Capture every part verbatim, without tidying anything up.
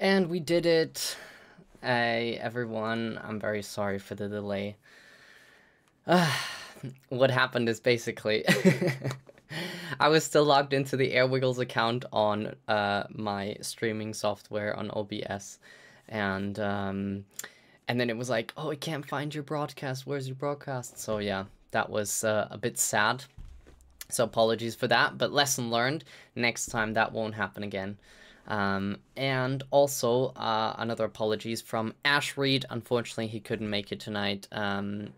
And we did it. Hey, everyone, I'm very sorry for the delay. Uh, what happened is basically... I was still logged into the Airwiggles account on uh, my streaming software on O B S. And um, and then it was like, oh, I can't find your broadcast. Where's your broadcast? So yeah, that was uh, a bit sad. So apologies for that. But lesson learned. Next time that won't happen again. Um, and also uh, another apologies from Ash Reed. Unfortunately, he couldn't make it tonight. Um,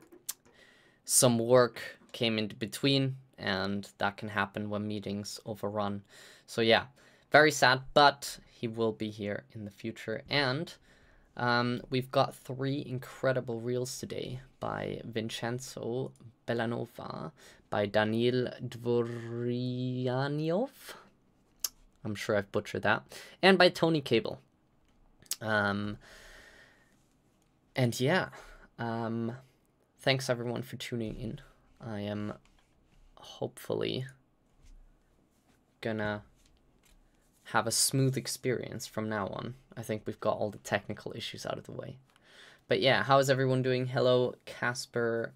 some work came in between, and that can happen when meetings overrun. So yeah, very sad, but he will be here in the future. And um, we've got three incredible reels today by Vincenzo Belanova, by Daniel Dvorianiov. I'm sure I've butchered that. And by Tony Cable. Um, and yeah. Um, thanks everyone for tuning in. I am hopefully gonna have a smooth experience from now on. I think we've got all the technical issues out of the way. But yeah, how is everyone doing? Hello, Casper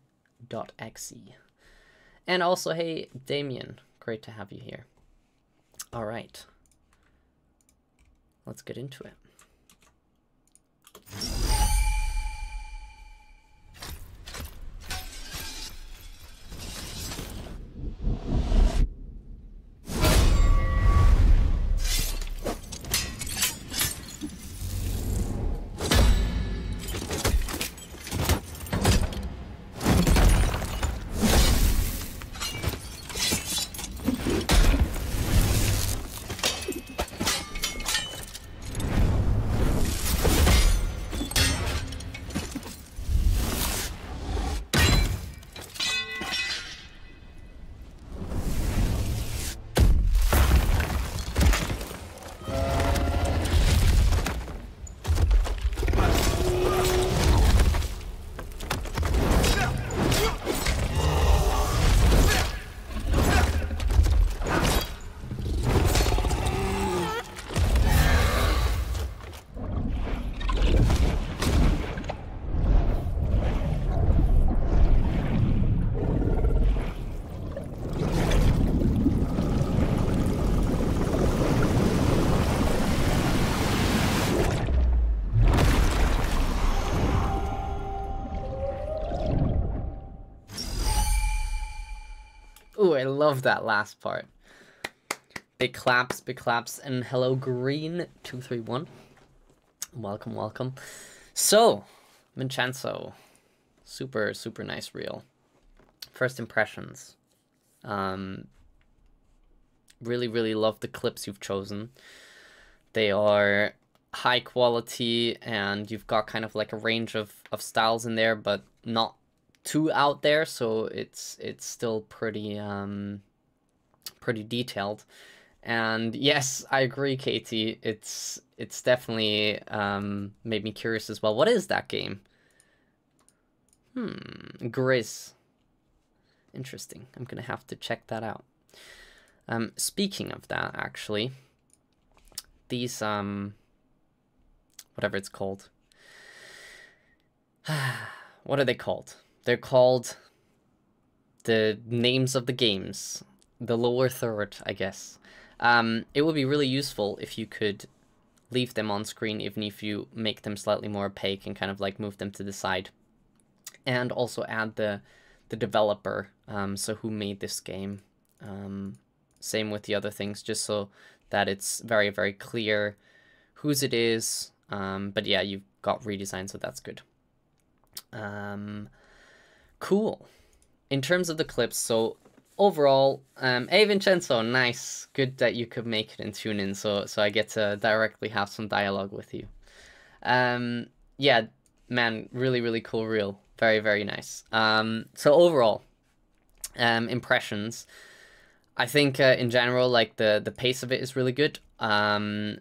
dot X E. And also, hey, Damien. Great to have you here. All right. Let's get into it. I love that last part. Big claps, big claps, and hello Green two three one. Welcome, welcome. So, Vincenzo. Super, super nice reel. First impressions. Um, really, really love the clips you've chosen. They are high quality, and you've got kind of like a range of, of styles in there, but not two out there, so it's it's still pretty um pretty detailed. And yes, I agree, Katie, it's it's definitely um made me curious as well. What is that game? Hmm Gris. Interesting. I'm gonna have to check that out. Um speaking of that, actually, these um whatever it's called, what are they called? They're called the names of the games, the lower third, I guess. Um, it would be really useful if you could leave them on screen, even if you make them slightly more opaque and kind of like move them to the side. And also add the the developer, um, so who made this game. Um, same with the other things, just so that it's very, very clear whose it is. Um, but yeah, you've got redesign, so that's good. Um... Cool. In terms of the clips, so overall, um, hey Vincenzo, nice. Good that you could make it and tune in, so so I get to directly have some dialogue with you. Um, yeah, man, really, really cool reel. Very, very nice. Um, so overall, um, impressions. I think uh, in general, like the the pace of it is really good. Um,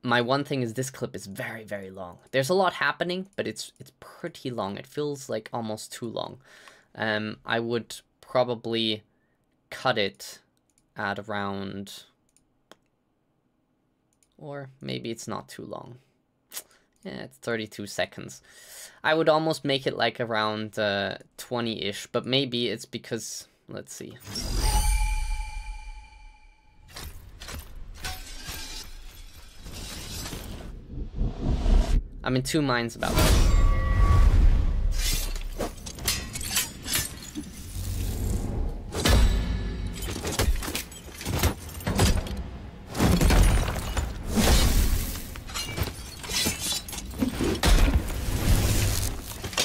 my one thing is this clip is very, very long. There's a lot happening, but it's it's pretty long. It feels like almost too long. Um, I would probably cut it at around Or maybe it's not too long. Yeah, it's thirty-two seconds. I would almost make it like around twenty-ish, uh, but maybe it's because... Let's see. I'm in two minds about that.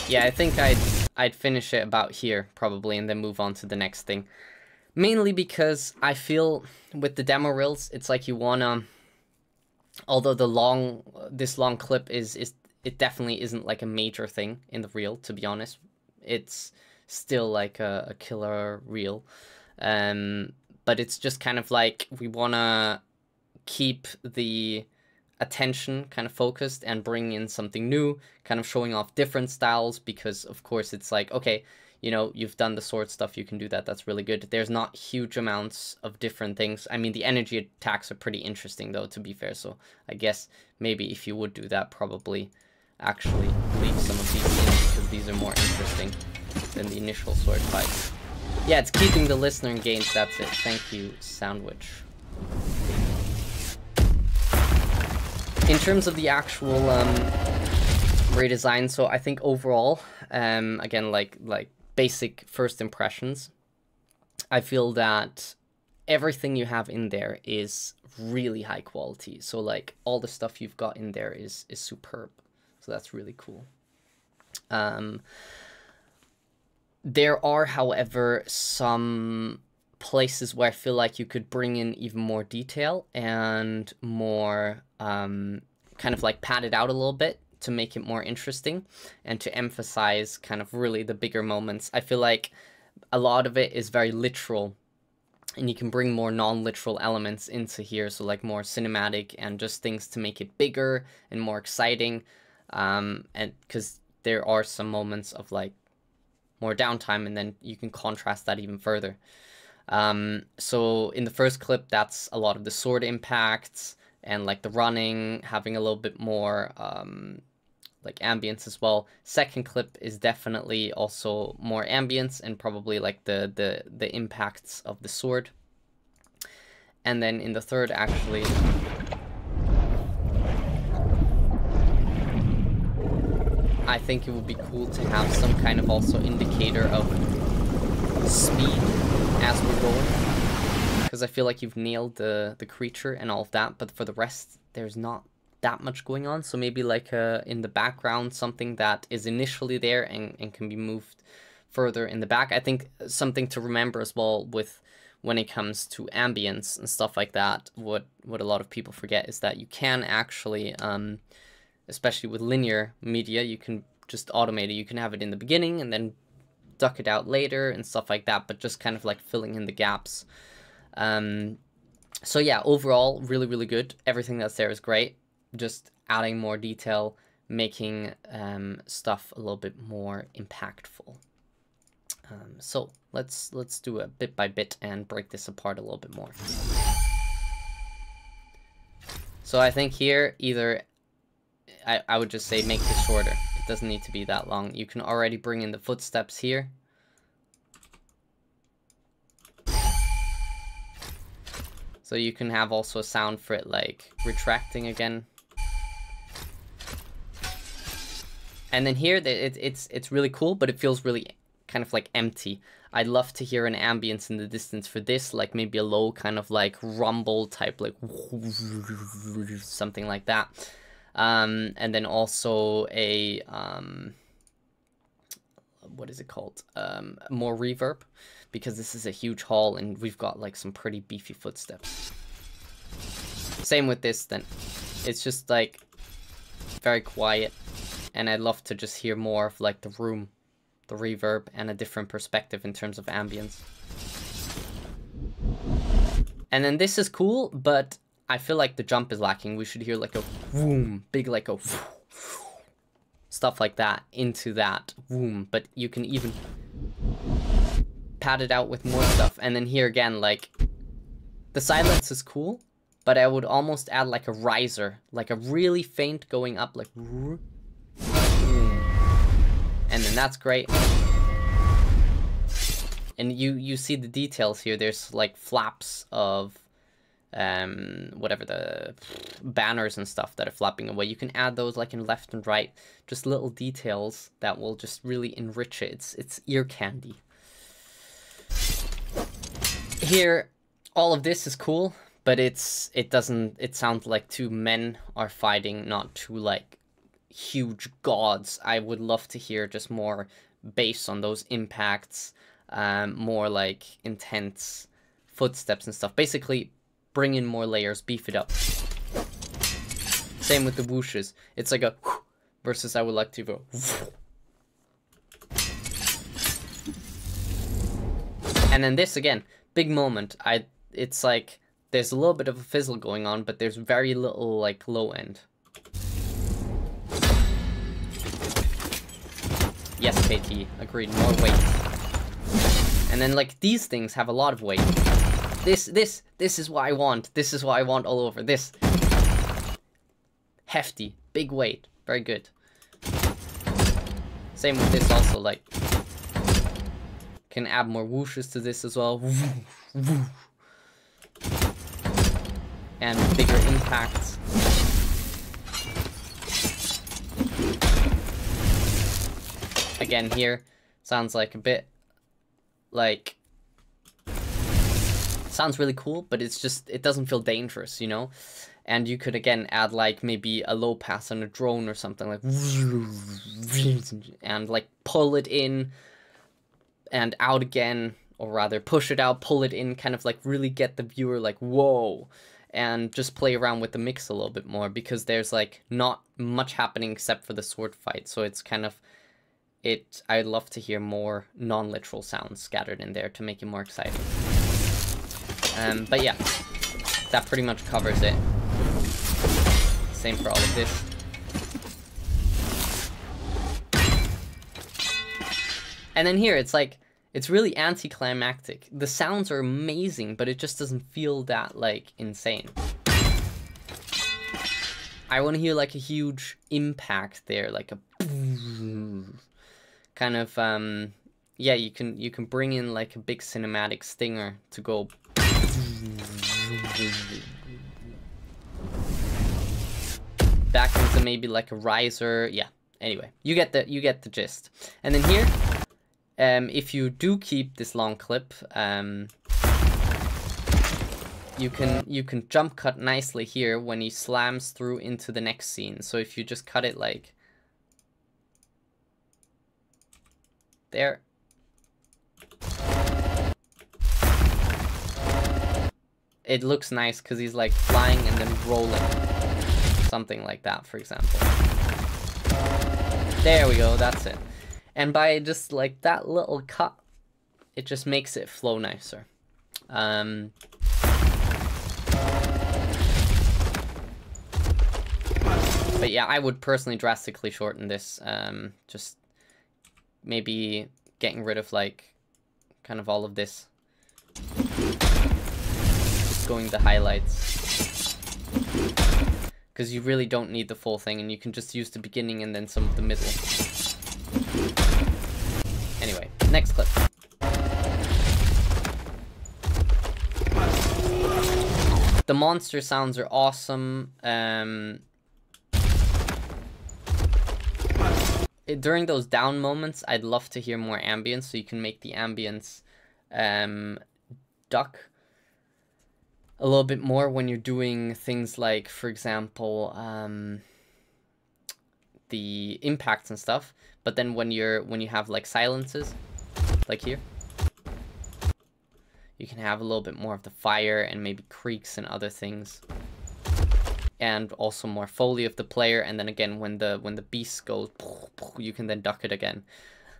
Yeah, I think I'd, I'd finish it about here, probably, and then move on to the next thing. Mainly because I feel with the demo reels, it's like you wanna... Although the long, this long clip is, is it definitely isn't like a major thing in the reel, to be honest. It's still like a, a killer reel. Um, but it's just kind of like we wanna keep the... attention kind of focused and bring in something new, kind of showing off different styles, because of course it's like, okay, you know, you've done the sword stuff, you can do that, that's really good. There's not huge amounts of different things. I mean, the energy attacks are pretty interesting though, to be fair, so I guess maybe if you would do that, probably actually leave some of these in, because these are more interesting than the initial sword fights. Yeah, it's keeping the listener engaged, that's it. Thank you, Sandwich. In terms of the actual um, redesign, so I think overall, um, again, like like basic first impressions, I feel that everything you have in there is really high quality. So like all the stuff you've got in there is is superb. So that's really cool. Um, there are, however, some places where I feel like you could bring in even more detail and more um, kind of like pad it out a little bit to make it more interesting and to emphasize kind of really the bigger moments. I feel like a lot of it is very literal and you can bring more non-literal elements into here. So like more cinematic and just things to make it bigger and more exciting. Um, and because there are some moments of like more downtime and then you can contrast that even further. Um, so in the first clip, that's a lot of the sword impacts and like the running, having a little bit more, um, like ambience as well. Second clip is definitely also more ambience and probably like the, the, the impacts of the sword. And then in the third, actually, I think it would be cool to have some kind of also indicator of speed as we're going, because I feel like you've nailed the the creature and all of that, but for the rest there's not that much going on. So maybe like uh in the background something that is initially there and, and can be moved further in the back. I think something to remember as well with when it comes to ambience and stuff like that, what what a lot of people forget is that you can actually um especially with linear media, you can just automate it. You can have it in the beginning and then duck it out later and stuff like that, but just kind of like filling in the gaps. Um, so yeah, overall, really, really good. Everything that's there is great. Just adding more detail, making um, stuff a little bit more impactful. Um, so let's let's do a bit by bit and break this apart a little bit more. So I think here, either I, I would just say make this shorter. Doesn't need to be that long. You can already bring in the footsteps here. So you can have also a sound for it like retracting again. And then here it, it's it's really cool, but it feels really kind of like empty. I'd love to hear an ambience in the distance for this, like maybe a low kind of like rumble type, like something like that. Um, and then also a, um, what is it called? Um, more reverb, because this is a huge hall and we've got like some pretty beefy footsteps. Same with this then. It's just like very quiet, and I'd love to just hear more of like the room, the reverb, and a different perspective in terms of ambience. And then this is cool, but I feel like the jump is lacking. We should hear like a boom, big like a whoom, stuff like that into that boom. But you can even pad it out with more stuff. And then here again, like the silence is cool, but I would almost add like a riser, like a really faint going up, like, and then that's great. And you, you see the details here. There's like flaps of um, whatever the banners and stuff that are flapping away. You can add those like in left and right, just little details that will just really enrich it. It's, it's ear candy. Here, all of this is cool, but it's, it doesn't, it sounds like two men are fighting, not two like huge gods. I would love to hear just more bass on those impacts. Um, more like intense footsteps and stuff. Basically, bring in more layers, beef it up. Same with the whooshes. It's like a whoosh versus I would like to go. And then this again, big moment. I it's like there's a little bit of a fizzle going on, but there's very little like low end. Yes, K T, agreed. More weight. And then like these things have a lot of weight. This, this, this is what I want. This is what I want all over. This. Hefty, big weight, very good. Same with this also, like. Can add more whooshes to this as well. And bigger impacts. Again here, sounds like a bit. Like, sounds really cool, but it's just, it doesn't feel dangerous, you know? And you could, again, add, like, maybe a low pass on a drone or something, like, and, like, pull it in and out again, or rather push it out, pull it in, kind of, like, really get the viewer, like, whoa, and just play around with the mix a little bit more, because there's, like, not much happening except for the sword fight, so it's kind of... It, I'd love to hear more non-literal sounds scattered in there to make it more exciting. Um, but yeah, that pretty much covers it. Same for all of this. And then here, it's like, it's really anticlimactic. The sounds are amazing, but it just doesn't feel that, like, insane. I want to hear, like, a huge impact there, like a... Kind of, um, yeah, you can you can bring in like a big cinematic stinger to go. Back into maybe like a riser, yeah. Anyway, you get the you get the gist. And then here, um, if you do keep this long clip, um, you can you can jump cut nicely here when he slams through into the next scene. So if you just cut it like. There. It looks nice because he's like flying and then rolling. Something like that, for example. There we go, that's it. And by just like that little cut, it just makes it flow nicer. Um, but yeah, I would personally drastically shorten this. Um, just... Maybe getting rid of, like, kind of all of this. Just going the highlights. Because you really don't need the full thing, and you can just use the beginning and then some of the middle. Anyway, next clip. The monster sounds are awesome. Um... During those down moments, I'd love to hear more ambience, so you can make the ambience um, duck a little bit more when you're doing things like, for example, um, the impacts and stuff. But then when you're when you have like silences, like here, you can have a little bit more of the fire and maybe creaks and other things. And also more foley of the player, and then again when the when the beast goes, you can then duck it again.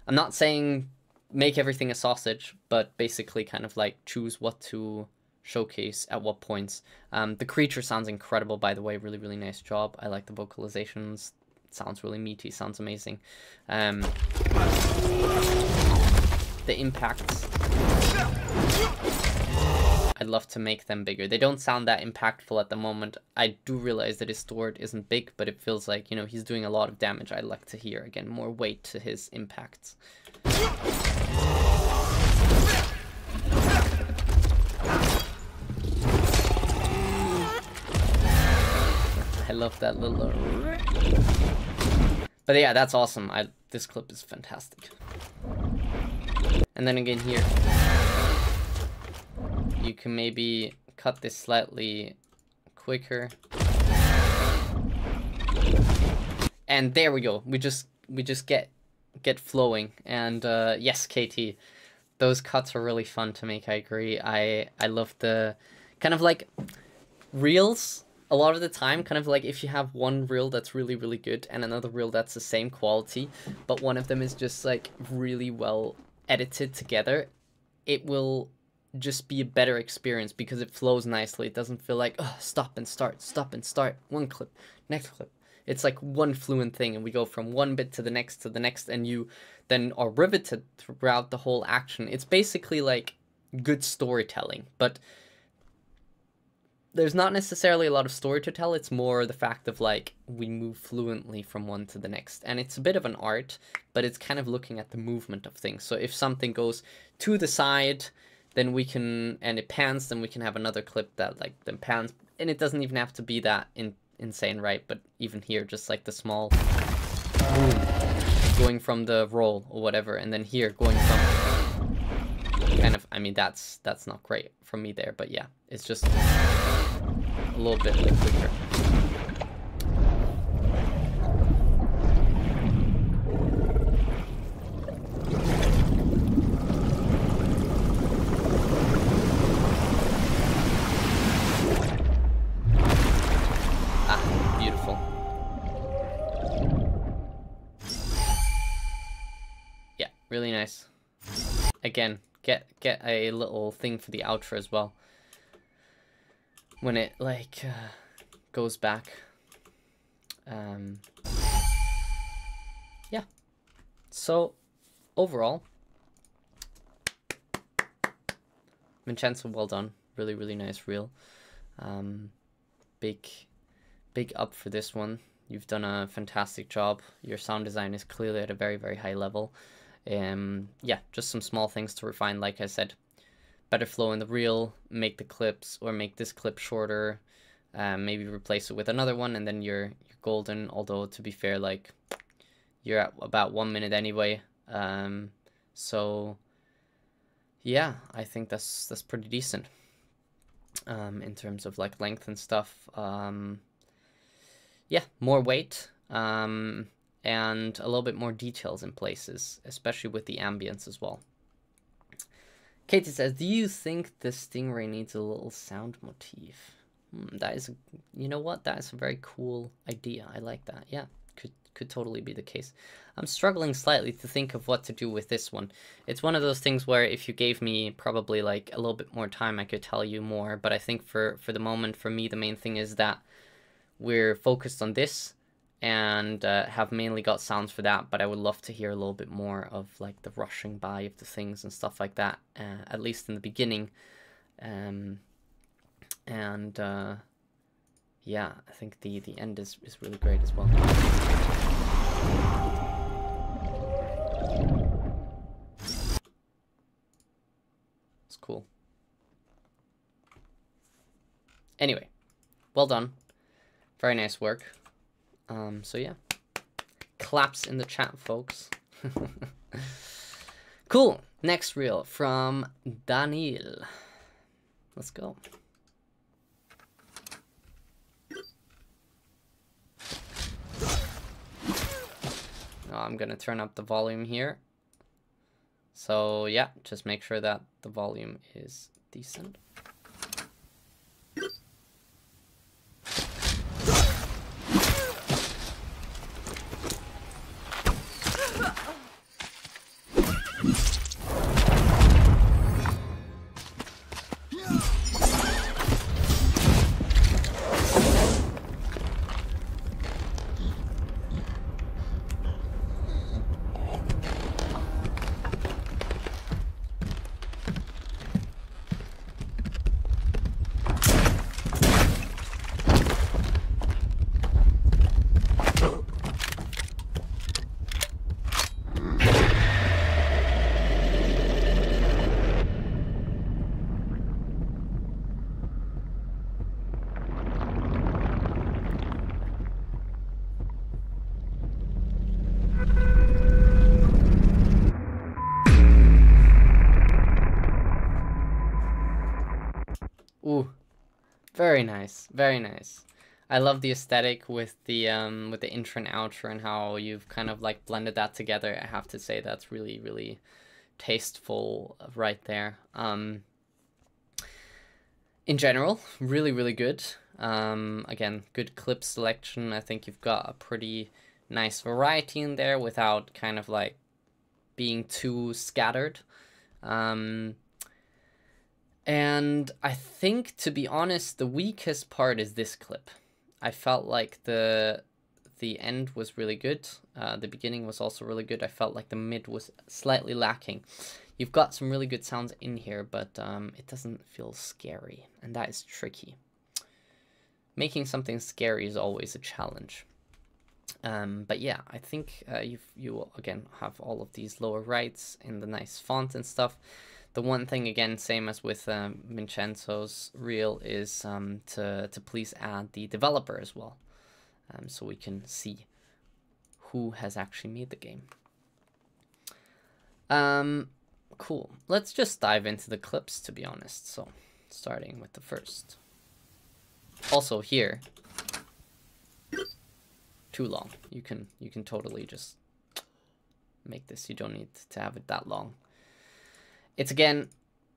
I'm not saying make everything a sausage, but basically kind of like choose what to showcase at what points. Um, the creature sounds incredible, by the way. Really, really nice job. I like the vocalizations. It sounds really meaty. Sounds amazing. Um, the impacts. I I'd love to make them bigger. They don't sound that impactful at the moment. I do realize that his sword isn't big, but it feels like, you know, he's doing a lot of damage. I'd like to hear, again, more weight to his impacts. I love that little... But yeah, that's awesome. I, this clip is fantastic. And then again here, you can maybe cut this slightly quicker. And there we go. We just we just get get flowing. And uh, yes, K T, those cuts are really fun to make. I agree. I I love the kind of like reels. A lot of the time, kind of like if you have one reel that's really, really good and another reel that's the same quality, but one of them is just like really well edited together, it will just be a better experience because it flows nicely. It doesn't feel like, oh, stop and start, stop and start, one clip, next clip. It's like one fluent thing, and we go from one bit to the next to the next, and you then are riveted throughout the whole action. It's basically like good storytelling, but there's not necessarily a lot of story to tell. It's more the fact of like, we move fluently from one to the next. And it's a bit of an art, but it's kind of looking at the movement of things. So if something goes to the side, then we can, and it pans, then we can have another clip that like then pans. And it doesn't even have to be that in, insane, right? But even here, just like the small boom, going from the roll or whatever. And then here going from kind of, I mean, that's, that's not great from me there, but yeah, it's just a little bit like quicker. Ah, beautiful. Yeah, really nice. Again, get get a little thing for the outro as well, when it like uh, goes back. Um, yeah, so overall, Vincenzo, well done, really, really nice reel. Um, big, big up for this one. You've done a fantastic job. Your sound design is clearly at a very, very high level. Um, yeah, just some small things to refine, like I said. Better flow in the reel, make the clips, or make this clip shorter, um, maybe replace it with another one, and then you're, you're golden. Although to be fair, like you're at about one minute anyway. Um, so yeah, I think that's that's pretty decent um, in terms of like length and stuff. Um, yeah, more weight um, and a little bit more details in places, especially with the ambience as well. Katie says, do you think the stingray needs a little sound motif? Hmm, that is, you know what? That is a very cool idea. I like that. Yeah, could could totally be the case. I'm struggling slightly to think of what to do with this one. It's one of those things where if you gave me probably like a little bit more time, I could tell you more. But I think for, for the moment, for me, the main thing is that we're focused on this and uh, have mainly got sounds for that, but I would love to hear a little bit more of like the rushing by of the things and stuff like that, uh, at least in the beginning. Um, and uh, yeah, I think the, the end is, is really great as well. It's cool. Anyway, well done. Very nice work. Um, so yeah, claps in the chat, folks. Cool. Next reel from Daniel. Let's go. Oh, I'm gonna turn up the volume here. So yeah, just make sure that the volume is decent. Ooh, very nice, very nice. I love the aesthetic with the um with the intro and outro and how you've kind of like blended that together. I have to say that's really really tasteful right there. Um, in general, really really good. Um, again, good clip selection. I think you've got a pretty nice variety in there without kind of like being too scattered. Um, and I think, to be honest, the weakest part is this clip. I felt like the the end was really good. Uh, the beginning was also really good. I felt like the mid was slightly lacking. You've got some really good sounds in here, but um, it doesn't feel scary, and that is tricky. Making something scary is always a challenge. Um, but yeah, I think uh, you you will again have all of these lower rights in the nice font and stuff. The one thing, again, same as with um, Vincenzo's reel, is um, to, to please add the developer as well, um, so we can see who has actually made the game. Um, cool. Let's just dive into the clips, to be honest. So, starting with the first. Also here, too long. You can you can totally just make this. You don't need to have it that long. It's, again,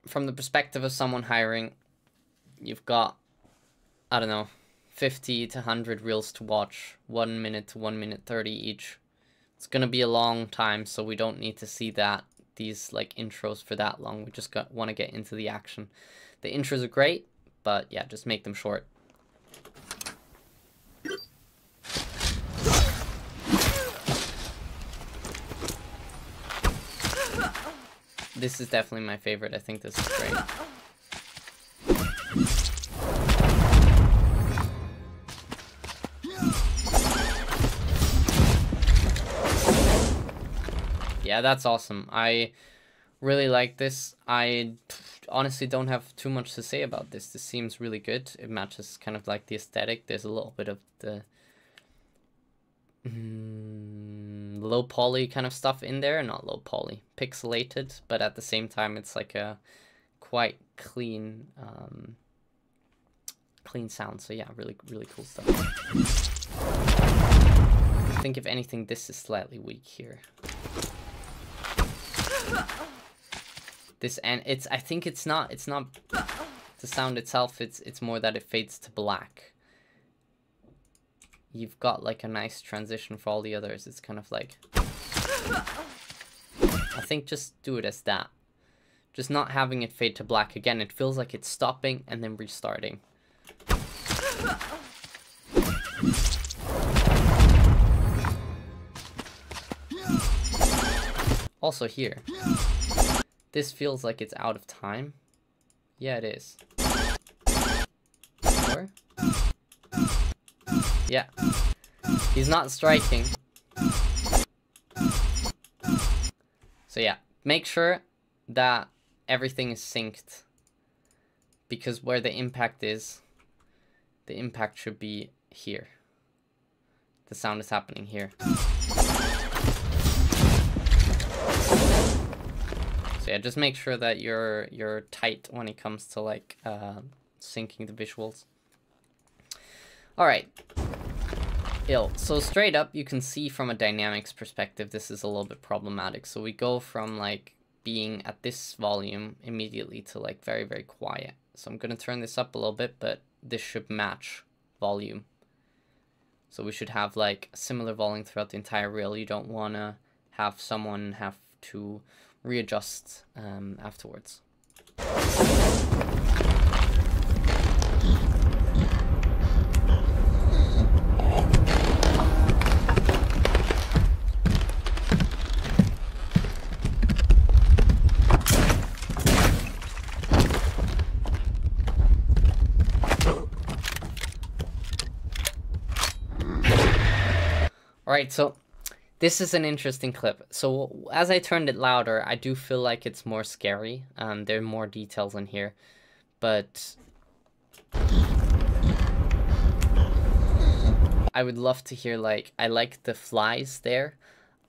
from the perspective of someone hiring, you've got, I don't know, fifty to one hundred reels to watch, one minute to one minute thirty each. It's going to be a long time, so we don't need to see that, these like intros for that long. We just got want to get into the action. The intros are great, but yeah, just make them short. This is definitely my favorite. I think this is great. Yeah, that's awesome. I really like this. I honestly don't have too much to say about this. This seems really good. It matches kind of like the aesthetic. There's a little bit of the Mm, low poly kind of stuff in there, not low poly, pixelated, but at the same time it's like a quite clean um, clean sound, so yeah, really really cool stuff. I think if anything this is slightly weak here. This, and it's I think it's not it's not the sound itself, it's it's more that it fades to black. You've got like a nice transition for all the others. It's kind of like, I think just do it as that. Just not having it fade to black again. It feels like it's stopping and then restarting. Also here. This feels like it's out of time. Yeah, it is. Or yeah, he's not striking. So yeah, make sure that everything is synced, because where the impact is, the impact should be here. The sound is happening here. So yeah, just make sure that you're you're tight when it comes to like uh, syncing the visuals. All right. Ill. So straight up, you can see from a dynamics perspective, this is a little bit problematic. So we go from like being at this volume immediately to like very, very quiet. So I'm going to turn this up a little bit, but this should match volume. So we should have like similar volume throughout the entire reel. You don't want to have someone have to readjust um, afterwards. Alright, so this is an interesting clip. So as I turned it louder, I do feel like it's more scary. Um, there are more details in here, but I would love to hear, like, I like the flies there.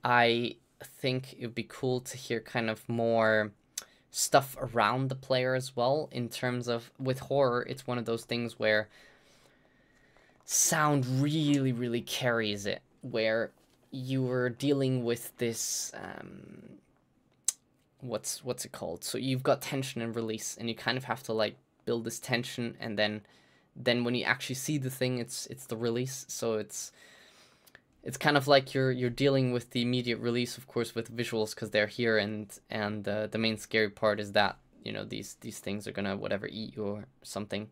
I think it would be cool to hear kind of more stuff around the player as well. In terms of, with horror, it's one of those things where sound really, really carries it, where you were dealing with this, um, what's, what's it called? So you've got tension and release, and you kind of have to like build this tension. And then, then when you actually see the thing, it's, it's the release. So it's, it's kind of like you're, you're dealing with the immediate release, of course, with visuals, cause they're here. And, and, uh, the main scary part is that, you know, these, these things are gonna whatever eat you or something.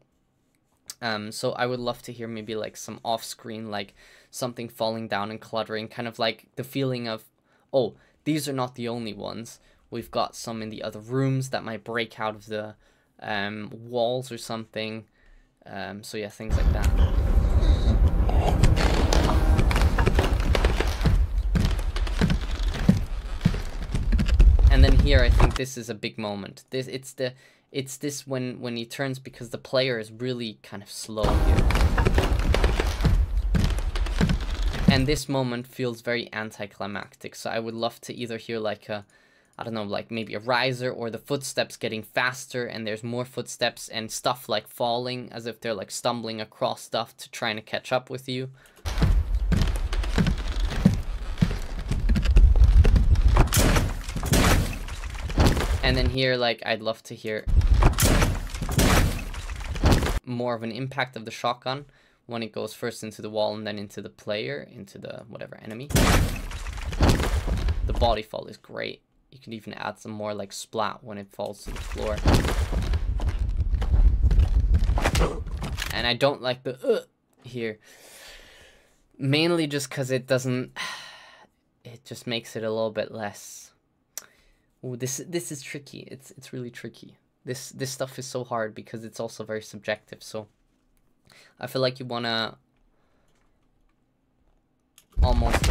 Um, so I would love to hear maybe like some off screen, like something falling down and cluttering, kind of like the feeling of, oh, these are not the only ones. We've got some in the other rooms that might break out of the um, walls or something. Um, so yeah, things like that. And then here, I think this is a big moment. This it's the it's this when when he turns, because the player is really kind of slow here. And this moment feels very anticlimactic. So I would love to either hear like a, I don't know, like maybe a riser, or the footsteps getting faster and there's more footsteps and stuff like falling as if they're like stumbling across stuff to trying to catch up with you. And then here, like, I'd love to hear more of an impact of the shotgun when it goes first into the wall and then into the player, into the whatever enemy. The body fall is great. You can even add some more like splat when it falls to the floor. And I don't like the uh, here. Mainly just because it doesn't, it just makes it a little bit less. Ooh, this this is tricky. It's it's really tricky. This this stuff is so hard because it's also very subjective. So I feel like you wanna almost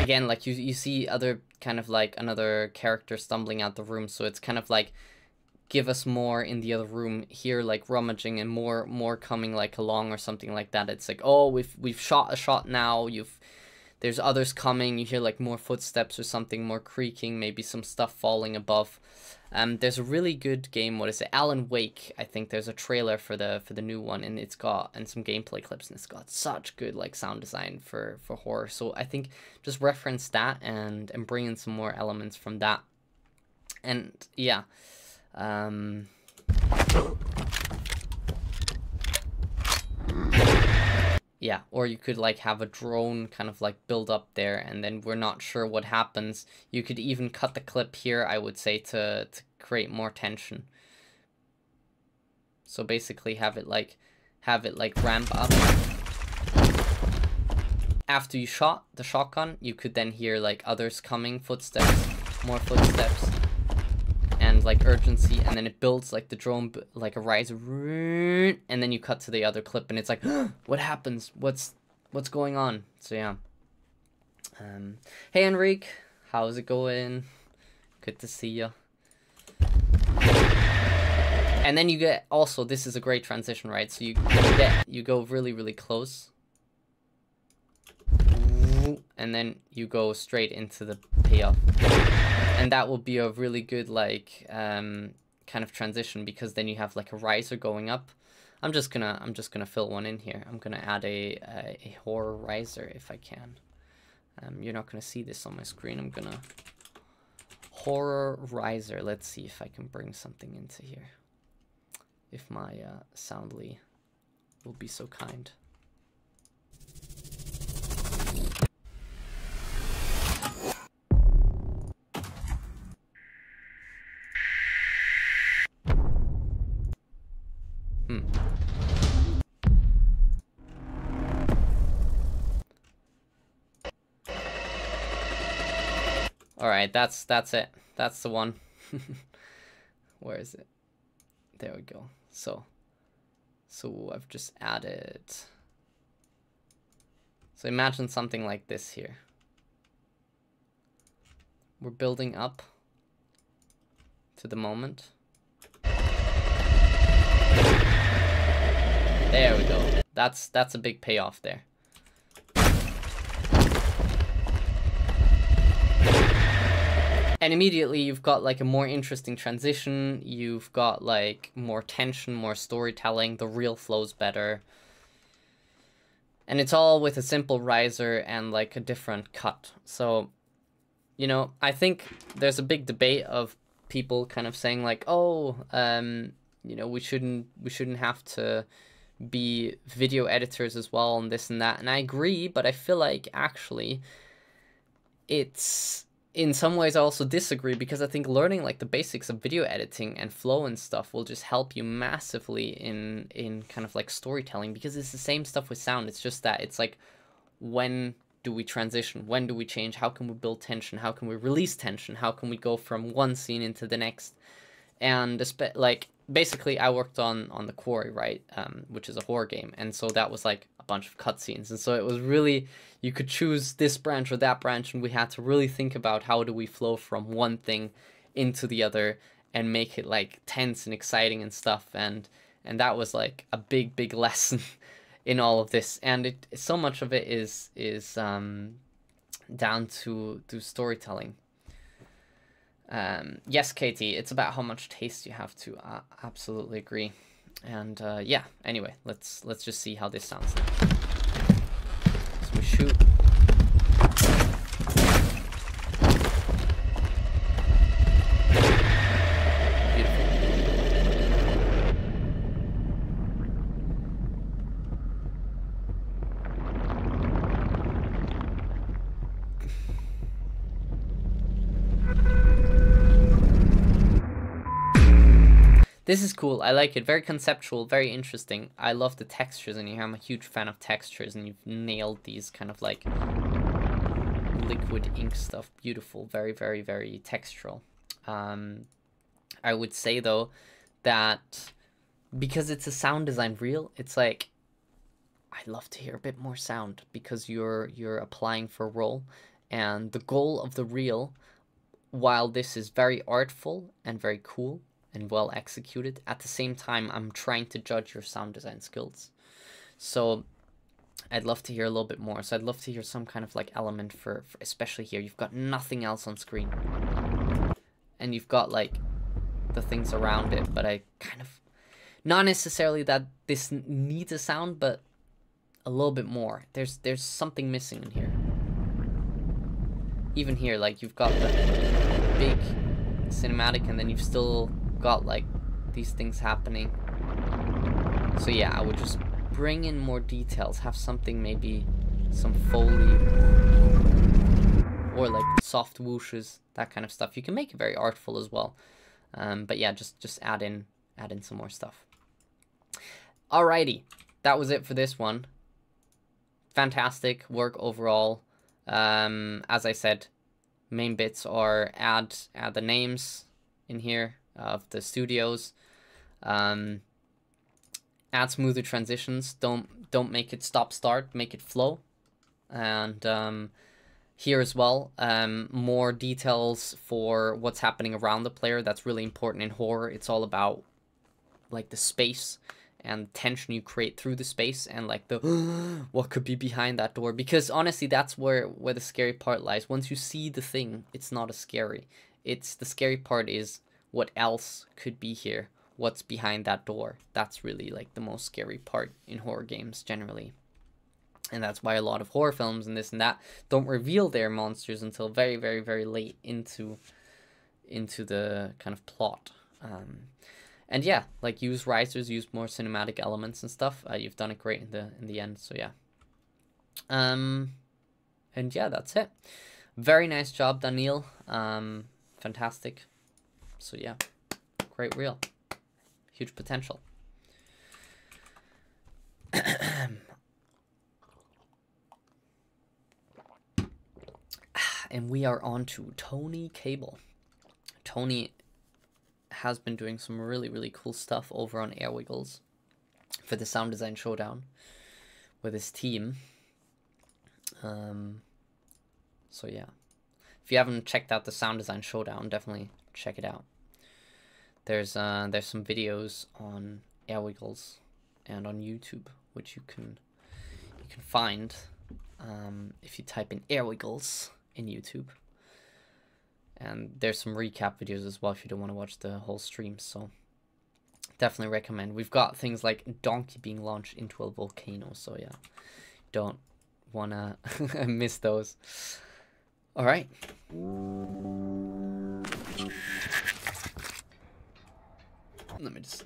again, like you, you see other kind of like another character stumbling out the room. So it's kind of like, give us more in the other room here, like rummaging and more, more coming like along or something like that. It's like, oh, we've, we've shot a shot now. You've, there's others coming. You hear like more footsteps or something, more creaking, maybe some stuff falling above. Um, there's a really good game. What is it? Alan Wake. I think there's a trailer for the, for the new one, and it's got, and some gameplay clips, and it's got such good like sound design for, for horror. So I think just reference that and, and bring in some more elements from that. And yeah. Um, yeah. Or you could like have a drone kind of like build up there, and then we're not sure what happens. You could even cut the clip here, I would say, to, to create more tension. So basically have it like, have it like ramp up. After you shot the shotgun, you could then hear like others coming, footsteps, more footsteps, and like urgency. And then it builds like the drone, like a rise, and then you cut to the other clip, and it's like, what happens? What's, what's going on? So yeah. Um, hey Enrique, how's it going? Good to see you. And then you get, also, this is a great transition, right? So you get, you go really, really close, and then you go straight into the payoff. And that will be a really good, like, um, kind of transition, because then you have like a riser going up. I'm just gonna, I'm just gonna fill one in here. I'm gonna add a, a, a horror riser if I can. Um, you're not gonna see this on my screen. I'm gonna horror riser. Let's see if I can bring something into here. If my uh, Soundly will be so kind. Alright, that's that's it. That's the one. Where is it? There we go. So so I've just added. So imagine something like this here. We're building up to the moment. There we go. That's that's a big payoff there. And immediately you've got like a more interesting transition, you've got like more tension, more storytelling, the reel flows better. And it's all with a simple riser and like a different cut. So, you know, I think there's a big debate of people kind of saying like, oh, um, you know, we shouldn't, we shouldn't have to be video editors as well and this and that. And I agree, but I feel like actually it's... in some ways, I also disagree, because I think learning like the basics of video editing and flow and stuff will just help you massively in in kind of like storytelling, because it's the same stuff with sound. It's just that it's like, when do we transition? When do we change? How can we build tension? How can we release tension? How can we go from one scene into the next? And like basically, I worked on on The Quarry, right, um, which is a horror game, and so that was like a bunch of cutscenes, and so it was really, you could choose this branch or that branch, and we had to really think about how do we flow from one thing into the other and make it like tense and exciting and stuff, and and that was like a big big lesson in all of this, and it so much of it is is um, down to to storytelling. Um, yes, Katie, it's about how much taste you have to. I absolutely agree. And uh, yeah, anyway, let's let's just see how this sounds. So we shoot. This is cool, I like it. Very conceptual, very interesting. I love the textures in here. I'm a huge fan of textures, and you've nailed these kind of like liquid ink stuff. Beautiful, very, very, very textural. Um, I would say though that because it's a sound design reel, it's like, I love to hear a bit more sound, because you're you're applying for a role, and the goal of the reel, while this is very artful and very cool and well executed, at the same time I'm trying to judge your sound design skills. So I'd love to hear a little bit more. So I'd love to hear some kind of like element for, for especially here. You've got nothing else on screen, and you've got like the things around it, but I kind of, not necessarily that this needs a sound, but a little bit more. There's there's something missing in here. Even here, like you've got the big cinematic, and then you've still got like these things happening. So yeah, I would just bring in more details, have something, maybe some Foley or like soft whooshes, that kind of stuff. You can make it very artful as well, um, but yeah, just just add in add in some more stuff. Alrighty, that was it for this one. Fantastic work overall. Um, as I said, main bits are add add the names in here of the studios, um, add smoother transitions, don't don't make it stop start, make it flow. And um, here as well, um, more details for what's happening around the player. That's really important in horror. It's all about like the space and the tension you create through the space, and like the what could be behind that door, because honestly that's where where the scary part lies. Once you see the thing, it's not as scary. It's the scary part is what else could be here? What's behind that door? That's really like the most scary part in horror games generally. And that's why a lot of horror films and this and that don't reveal their monsters until very, very, very late into into the kind of plot. Um, and yeah, like use risers, use more cinematic elements and stuff. Uh, you've done it great in the in the end, so yeah. Um, and yeah, that's it. Very nice job, Daniel. Um, fantastic. So yeah, great reel, huge potential. And we are on to Tony Cable. Tony has been doing some really, really cool stuff over on Airwiggles for the Sound Design Showdown with his team. Um, so yeah, if you haven't checked out the Sound Design Showdown, definitely check it out. There's uh there's some videos on Airwiggles and on YouTube, which you can you can find um if you type in Airwiggles in YouTube. And there's some recap videos as well if you don't want to watch the whole stream, so definitely recommend. We've got things like Donkey being launched into a volcano, so yeah, don't want to miss those. All right. Let me just...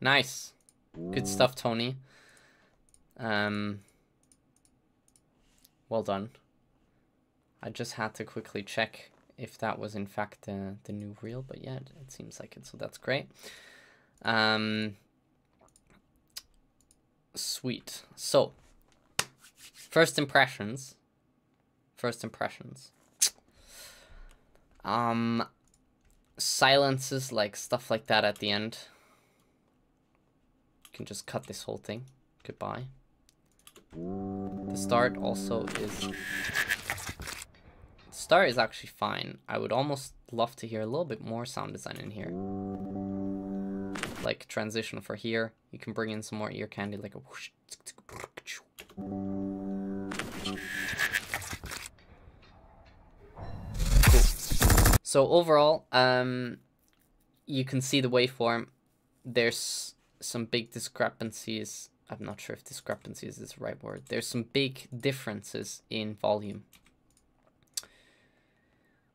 Nice. Good stuff, Tony. Um, well done. I just had to quickly check if that was in fact the, the new reel, but yeah, it, it seems like it, so that's great. Um, sweet. So, first impressions. First impressions. Um, silences, like stuff like that at the end. Can just cut this whole thing. Goodbye. The start also is... The start is actually fine. I would almost love to hear a little bit more sound design in here. Like transition for here. You can bring in some more ear candy, like a whoosh. Cool. So overall, um, you can see the waveform. There's some big discrepancies. I'm not sure if discrepancies is the right word. There's some big differences in volume.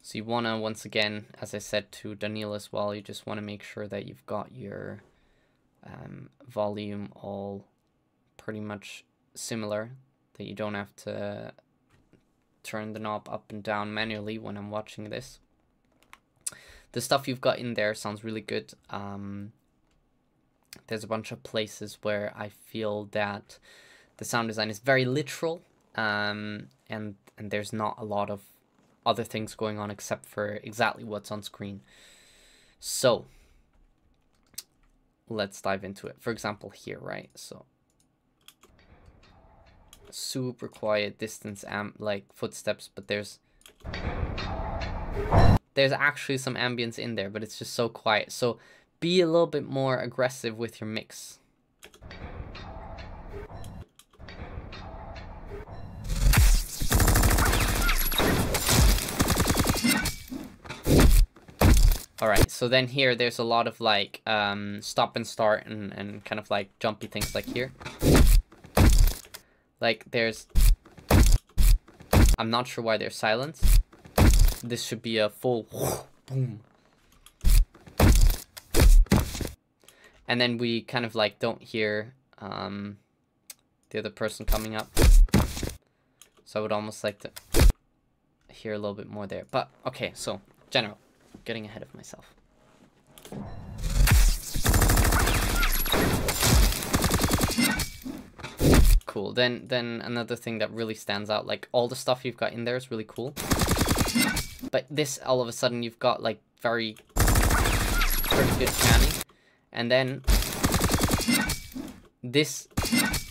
So you want to, once again, as I said to Daniel as well, you just want to make sure that you've got your um, volume all pretty much similar, that you don't have to turn the knob up and down manually when I'm watching this. The stuff you've got in there sounds really good. Um, There's a bunch of places where I feel that the sound design is very literal, um, and and there's not a lot of other things going on except for exactly what's on screen. So let's dive into it. For example, here, right? So super quiet, distance amp, like footsteps, but there's there's actually some ambience in there, but it's just so quiet. So be a little bit more aggressive with your mix. Alright, so then here there's a lot of like um, stop and start and, and kind of like jumpy things like here. Like there's... I'm not sure why there's silence. This should be a full boom. And then we kind of like don't hear um, the other person coming up. So I would almost like to hear a little bit more there. But okay, so general, getting ahead of myself. Cool, then, then another thing that really stands out, like all the stuff you've got in there is really cool. But this, all of a sudden you've got like very, pretty good panning. And then this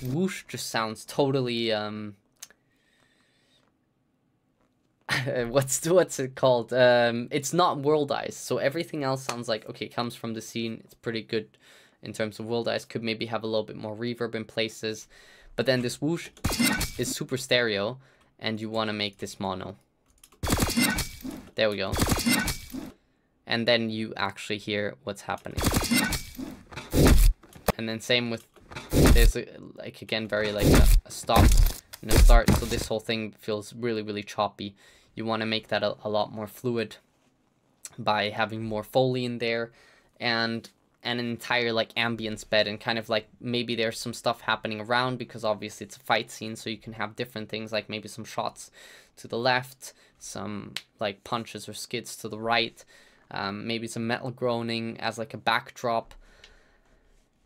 whoosh just sounds totally, um, what's what's it called? Um, it's not worldized, so everything else sounds like, okay, it comes from the scene, it's pretty good in terms of worldized, could maybe have a little bit more reverb in places, but then this whoosh is super stereo, and you want to make this mono. There we go. And then you actually hear what's happening. And then same with, there's a, like again very like a, a stop and a start, so this whole thing feels really really choppy. You want to make that a, a lot more fluid by having more Foley in there, and an entire like ambience bed, and kind of like maybe there's some stuff happening around, because obviously it's a fight scene, so you can have different things, like maybe some shots to the left, some like punches or skids to the right, um, maybe some metal groaning as like a backdrop,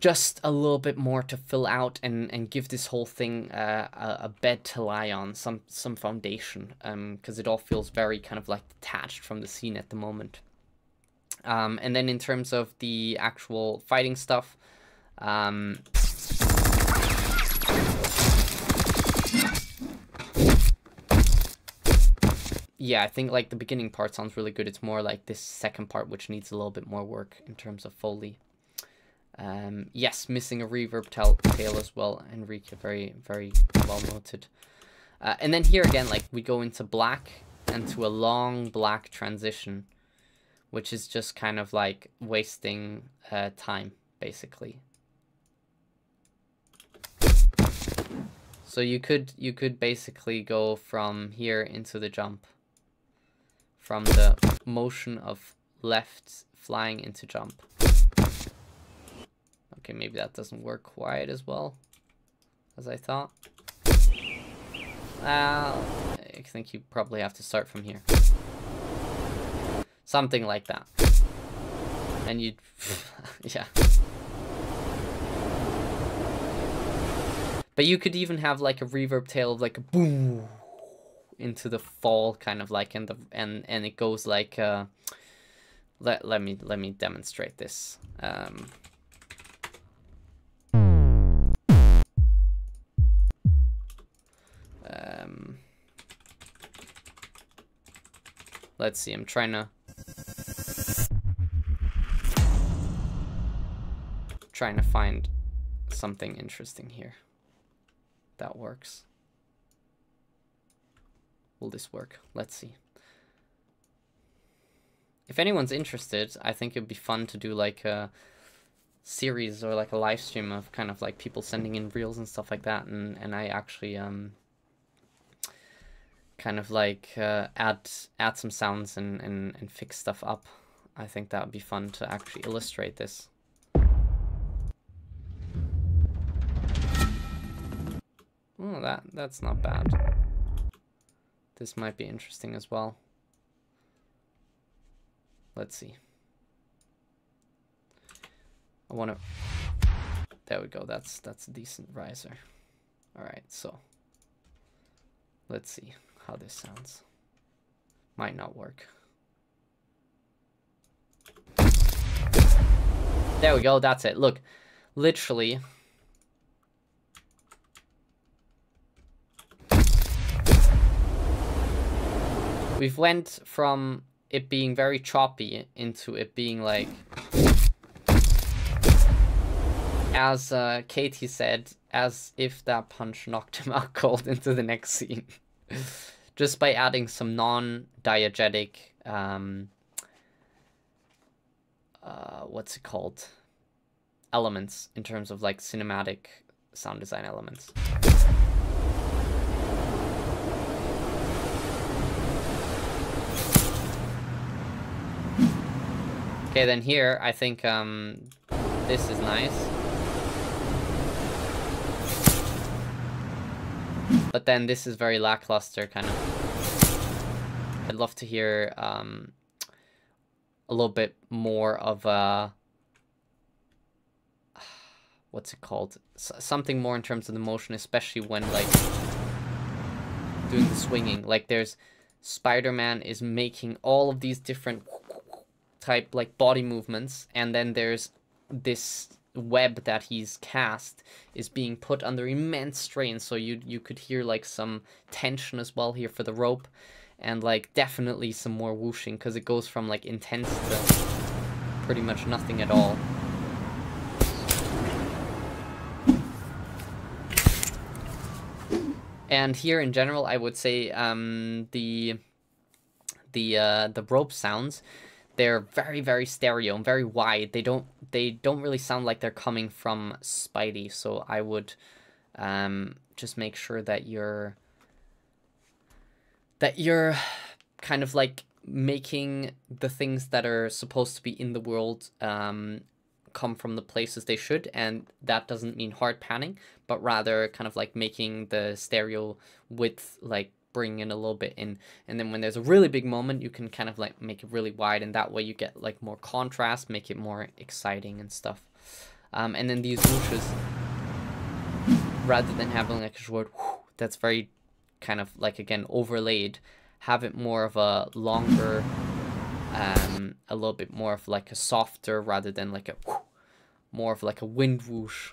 just a little bit more to fill out and and give this whole thing uh, a, a bed to lie on, some some foundation, um because it all feels very kind of like detached from the scene at the moment. Um, and then in terms of the actual fighting stuff, um, yeah, I think like the beginning part sounds really good. It's more like this second part, which needs a little bit more work in terms of Foley. Um, yes, missing a reverb tail as well, Enrique, very, very well noted. Uh, and then here again, like we go into black and to a long black transition, which is just kind of like wasting uh, time, basically. So you could you could basically go from here into the jump, from the motion of left flying into jump. Okay, maybe that doesn't work quite as well as I thought. Uh, I think you probably have to start from here. Something like that. And you'd... yeah. But you could even have like a reverb tail of like a boom into the fall, kind of like, and the and and it goes like uh let let me let me demonstrate this. Um Um Let's see, I'm trying to trying to find something interesting here that works. Will this work? Let's see. If anyone's interested, I think it'd be fun to do like a series or like a live stream of kind of like people sending in reels and stuff like that, and and I actually um kind of like uh, add add some sounds and and and fix stuff up. I think that would be fun to actually illustrate this. Oh, that, that's not bad. This might be interesting as well. Let's see. I want to... There we go. That's, that's a decent riser. All right, so let's see how this sounds. Might not work. There we go. That's it. Look, literally... We've went from it being very choppy into it being like, as uh, Katie said, as if that punch knocked him out cold into the next scene. Just by adding some non-diegetic, um, uh, what's it called? Elements, in terms of like cinematic sound design elements. Okay, then here, I think um, this is nice. But then this is very lackluster, kind of. I'd love to hear um, a little bit more of a... What's it called? S something more in terms of the motion, especially when, like, doing the swinging. Like, there's... Spider-Man is making all of these different... type like body movements, and then there's this web that he's cast is being put under immense strain, so you you could hear like some tension as well here for the rope, and like definitely some more whooshing, because it goes from like intense to pretty much nothing at all. And here in general, I would say um the the uh the rope sounds, they're very, very stereo and very wide. They don't they don't really sound like they're coming from Spidey. So I would um, just make sure that you're that you're kind of like making the things that are supposed to be in the world um, come from the places they should, and that doesn't mean hard panning, but rather kind of like making the stereo width, like bring in a little bit in, and then when there's a really big moment you can kind of like make it really wide, and that way you get like more contrast, make it more exciting and stuff. Um, and then these whooshes, rather than having like a short whoosh, that's very kind of like again overlaid, have it more of a longer, um, a little bit more of like a softer, rather than like a whoosh, more of like a wind whoosh.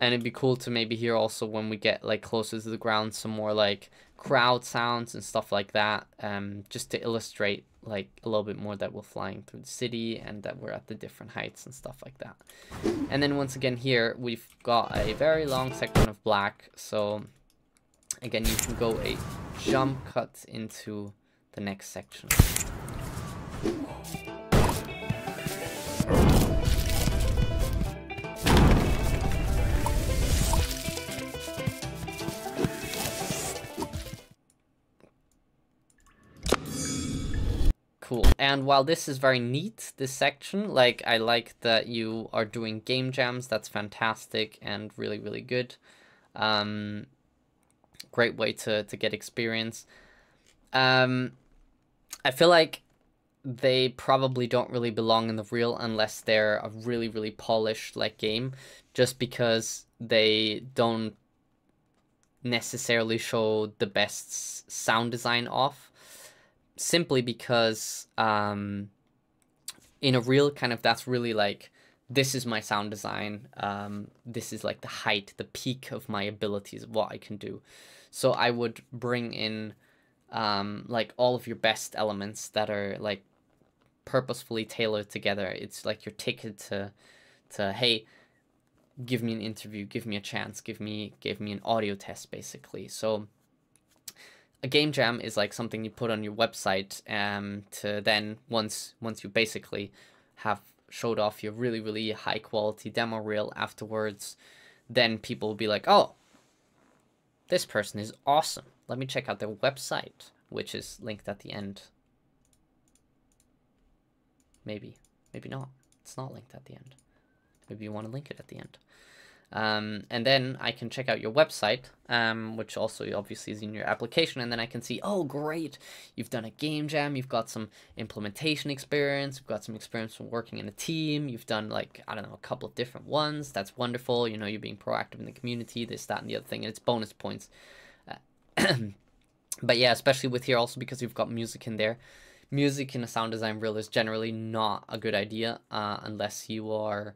And it'd be cool to maybe hear also when we get like closer to the ground some more like crowd sounds and stuff like that, um, just to illustrate like a little bit more that we're flying through the city and that we're at the different heights and stuff like that. And then once again here we've got a very long section of black, so again you can go a jump cut into the next section. Cool. And while this is very neat, this section, like I like that you are doing game jams, that's fantastic and really, really good. Um, great way to, to get experience. Um, I feel like they probably don't really belong in the reel unless they're a really, really polished like game, just because they don't necessarily show the best sound design off. Simply because um, in a reel, kind of that's really like, this is my sound design. Um, this is like the height, the peak of my abilities, of what I can do. So I would bring in um, like all of your best elements that are like purposefully tailored together. It's like your ticket to, to hey, give me an interview, give me a chance, give me, give me an audio test, basically. So a game jam is like something you put on your website um, to then once once you basically have showed off your really, really high quality demo reel afterwards, then people will be like, oh, this person is awesome. Let me check out their website, which is linked at the end. Maybe, maybe not. It's not linked at the end. Maybe you want to link it at the end. Um, and then I can check out your website, um, which also obviously is in your application, and then I can see, oh, great, you've done a game jam, you've got some implementation experience, you've got some experience from working in a team, you've done, like, I don't know, a couple of different ones, that's wonderful, you know, you're being proactive in the community, this, that, and the other thing, and it's bonus points. Uh, but yeah, especially with here also because you've got music in there. Music in a sound design reel is generally not a good idea uh, unless you are...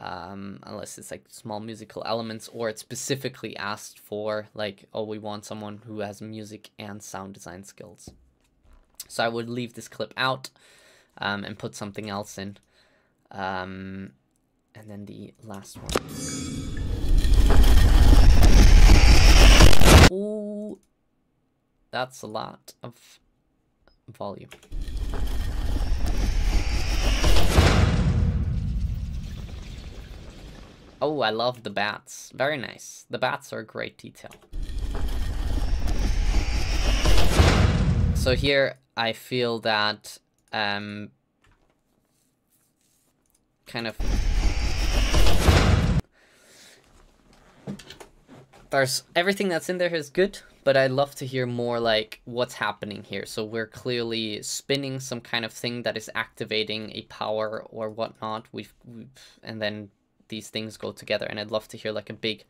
Um, unless it's like small musical elements or it's specifically asked for, like, oh, we want someone who has music and sound design skills. So I would leave this clip out um, and put something else in. Um, and then the last one. Ooh, that's a lot of volume. Oh, I love the bats. Very nice. The bats are a great detail. So here I feel that um, kind of there's everything that's in there is good, but I'd love to hear more like what's happening here. So we're clearly spinning some kind of thing that is activating a power or whatnot. We've, we've and then these things go together, and I'd love to hear like a big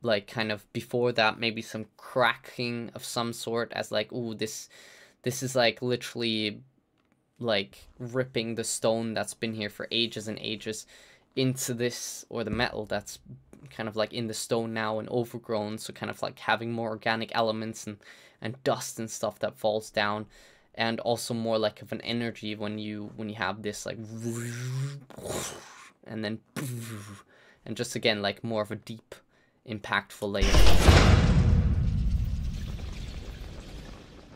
like kind of before that, maybe some cracking of some sort as like, ooh, this this is like literally like ripping the stone that's been here for ages and ages into this, or the metal that's kind of like in the stone now and overgrown, so kind of like having more organic elements and and dust and stuff that falls down. And also more like of an energy when you when you have this like and then and just again like more of a deep impactful layer.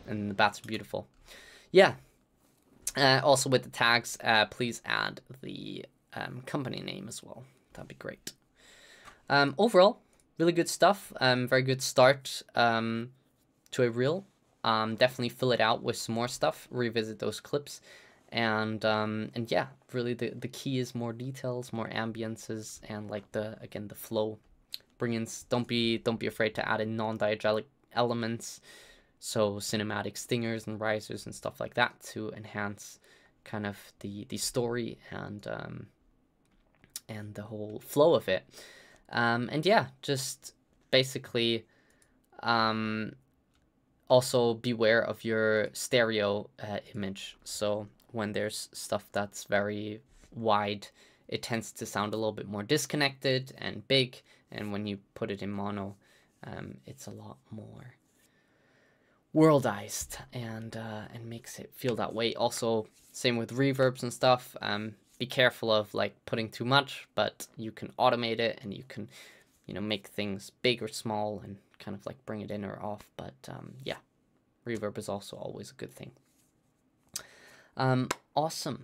And the bats are beautiful. Yeah. Uh, also with the tags, uh, please add the um, company name as well. That'd be great. Um, overall, really good stuff. Um, very good start. Um, to a reel. Um, definitely fill it out with some more stuff, revisit those clips, and um, and yeah, really the, the key is more details, more ambiences, and like the again the flow. Bring in don't be don't be afraid to add in non-diegetic elements, so cinematic stingers and risers and stuff like that to enhance kind of the the story and um, and the whole flow of it. Um, and yeah, just basically. Um, Also, beware of your stereo uh, image. So when there's stuff that's very wide, it tends to sound a little bit more disconnected and big. And when you put it in mono, um, it's a lot more worldized and uh, and makes it feel that way. Also, same with reverbs and stuff. Um, be careful of like putting too much, but you can automate it and you can, you know, make things big or small and kind of like bring it in or off, but um, yeah, reverb is also always a good thing. Um, awesome.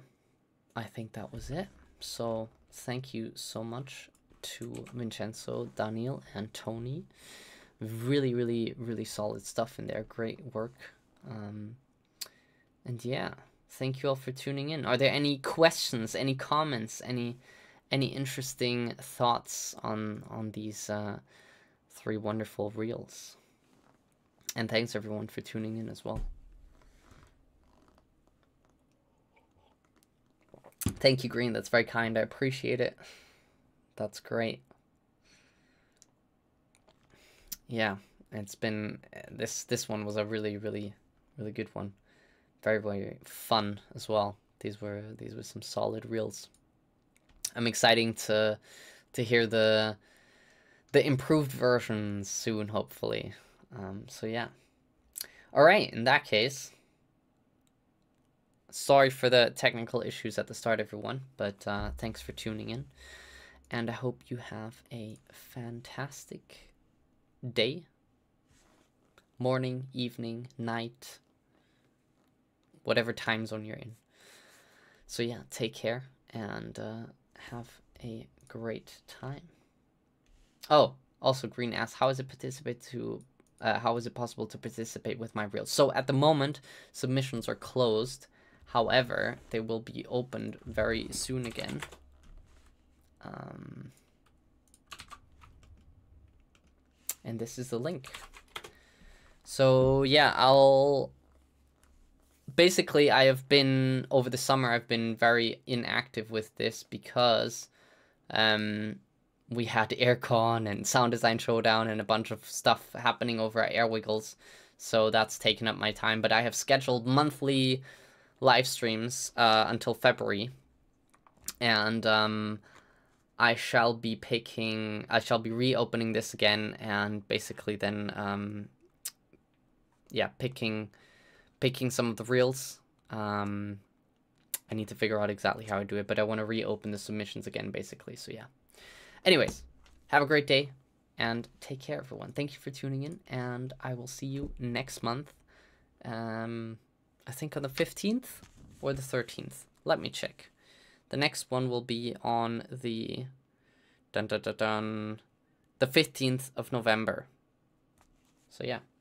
I think that was it. So thank you so much to Vincenzo, Daniel, and Tony. Really, really, really solid stuff in there. Great work. Um, and yeah, thank you all for tuning in. Are there any questions, any comments, any any interesting thoughts on on these uh, three wonderful reels? And thanks everyone for tuning in as well. Thank you, Green, that's very kind, I appreciate it. That's great. Yeah, it's been this this one was a really really really good one. Very very fun as well. These were these were some solid reels. I'm excited to to hear the the improved version soon, hopefully. Um, so yeah. All right, in that case, sorry for the technical issues at the start, everyone, but uh, thanks for tuning in. And I hope you have a fantastic day, morning, evening, night, whatever time zone you're in. So yeah, take care and uh, have a great time. Oh, also Green asks, how is it participate to, uh, how is it possible to participate with my reels? So at the moment, submissions are closed. However, they will be opened very soon again. Um, and this is the link. So yeah, I'll, basically I have been, over the summer, I've been very inactive with this because, um, we had AirCon and Sound Design Showdown and a bunch of stuff happening over at Airwiggles, so that's taken up my time. But I have scheduled monthly live streams uh, until February, and um, I shall be picking. I shall be reopening this again, and basically then, um, yeah, picking, picking some of the reels. Um, I need to figure out exactly how I do it, but I want to reopen the submissions again, basically. So yeah. Anyways, have a great day and take care, everyone. Thank you for tuning in, and I will see you next month. Um, I think on the fifteenth or the thirteenth. Let me check. The next one will be on the dun, dun, dun, dun, the fifteenth of November. So yeah.